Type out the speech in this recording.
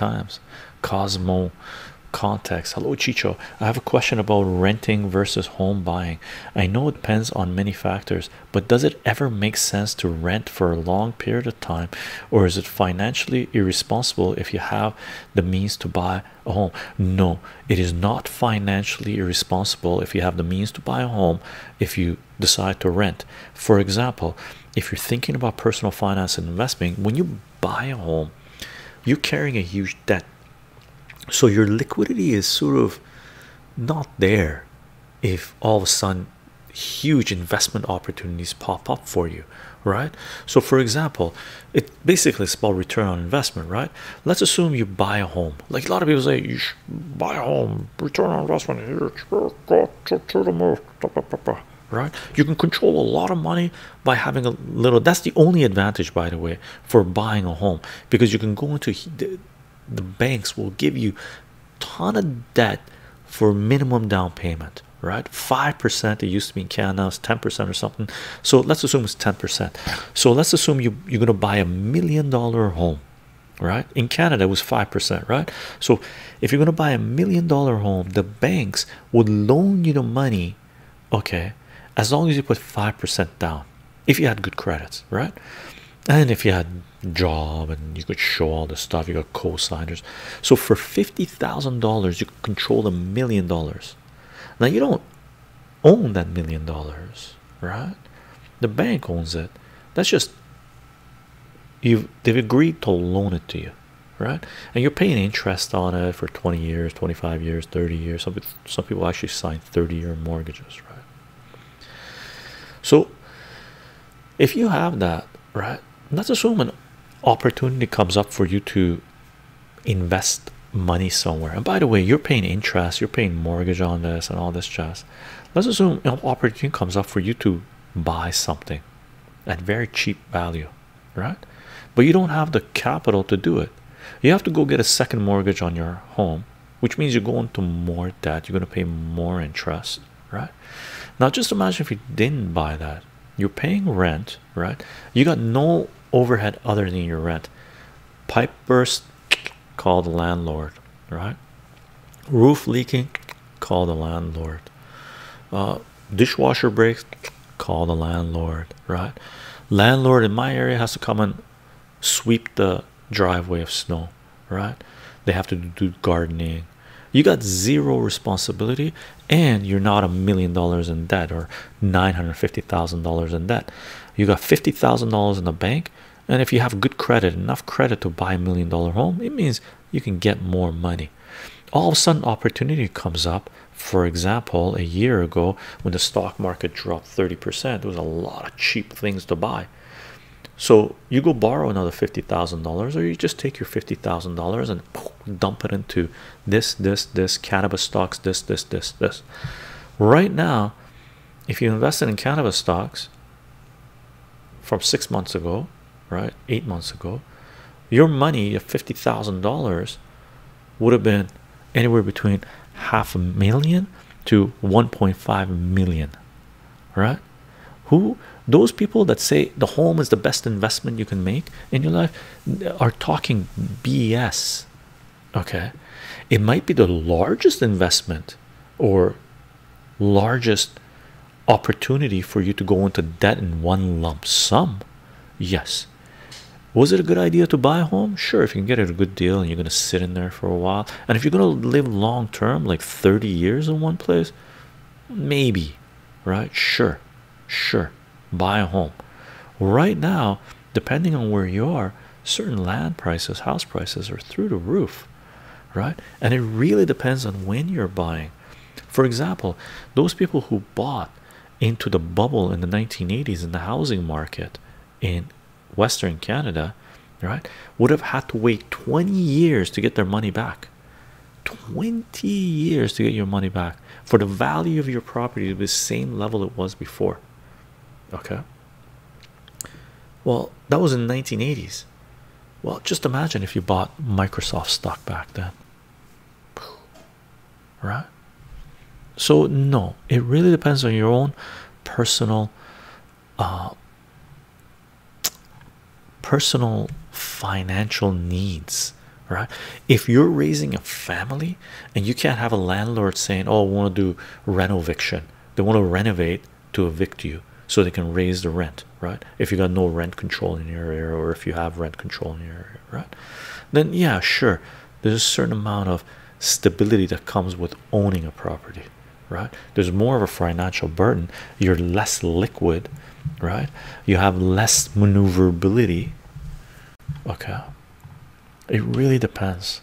times. Cosmo Context. Hello Chicho, I have a question about renting versus home buying. I know it depends on many factors, but does it ever make sense to rent for a long period of time, or is it financially irresponsible if you have the means to buy a home? No, it is not financially irresponsible if you have the means to buy a home if you decide to rent. For example, if you're thinking about personal finance and investing, when you buy a home, you're carrying a huge debt. So your liquidity is sort of not there if all of a sudden huge investment opportunities pop up for you, right? So for example, it basically is about return on investment, right? Let's assume you buy a home. Like a lot of people say, you should buy a home, return on investment, right? You can control a lot of money by having a little. That's the only advantage, by the way, for buying a home, because you can go into the banks will give you a ton of debt for minimum down payment, right? 5%, it used to be in Canada, it's 10% or something. So let's assume it's 10%. So let's assume you're going to buy $1 million home, right? In Canada, it was 5%, right? So if you're going to buy $1 million home, the banks would loan you the money, okay, as long as you put 5% down, if you had good credits, right? And if you had job and you could show all the stuff, you got co-signers. So for $50,000 you could control $1 million. Now you don't own that $1 million, right? The bank owns it. That's just they've agreed to loan it to you, right? And you're paying interest on it for 20 years, 25 years, 30 years. Some people actually sign 30-year mortgages, right? So if you have that, right, let's assume an opportunity comes up for you to invest money somewhere, and by the way, you're paying interest, you're paying mortgage on this and all this jazz. Let's assume an opportunity comes up for you to buy something at very cheap value, right? But you don't have the capital to do it. You have to go get a second mortgage on your home, which means you're going to more debt, you're going to pay more interest, right? Now just imagine if you didn't buy that, you're paying rent, right? You got no overhead other than your rent. Pipe burst, call the landlord, right? Roof leaking, call the landlord. Dishwasher breaks, call the landlord, right? Landlord in my area has to come and sweep the driveway of snow, right? They have to do gardening. You got zero responsibility, and you're not $1 million in debt or $950,000 in debt. You got $50,000 in the bank, and if you have good credit, enough credit to buy $1 million home, it means you can get more money. All of a sudden, opportunity comes up. For example, a year ago when the stock market dropped 30%, there was a lot of cheap things to buy. So you go borrow another $50,000, or you just take your $50,000 and dump it into this, cannabis stocks, this. Right now, if you invested in cannabis stocks from 6 months ago, right, 8 months ago, your money of $50,000 would have been anywhere between $500,000 to $1.5 million, right? Those people that say the home is the best investment you can make in your life are talking BS, okay? It might be the largest investment or largest opportunity for you to go into debt in one lump sum. Yes. Was it a good idea to buy a home? Sure, if you can get it a good deal and you're going to sit in there for a while. And if you're going to live long term, like 30 years in one place, maybe, right? Sure. Sure, buy a home. Right now, depending on where you are, certain land prices, house prices are through the roof, right? And it really depends on when you're buying. For example, those people who bought into the bubble in the 1980s in the housing market in Western Canada, right, would have had to wait 20 years to get their money back. 20 years to get your money back for the value of your property to be the same level it was before. Okay, well, that was in the 1980s. Well, just imagine if you bought Microsoft stock back then, right? So no, it really depends on your own personal personal financial needs, right? If you're raising a family and you can't have a landlord saying, oh, I want to do reno eviction, they want to renovate to evict you so they can raise the rent, right? If you got no rent control in your area, or if you have rent control in your area, right? Then yeah, sure, there's a certain amount of stability that comes with owning a property, right? There's more of a financial burden, you're less liquid, right? You have less maneuverability. Okay, it really depends.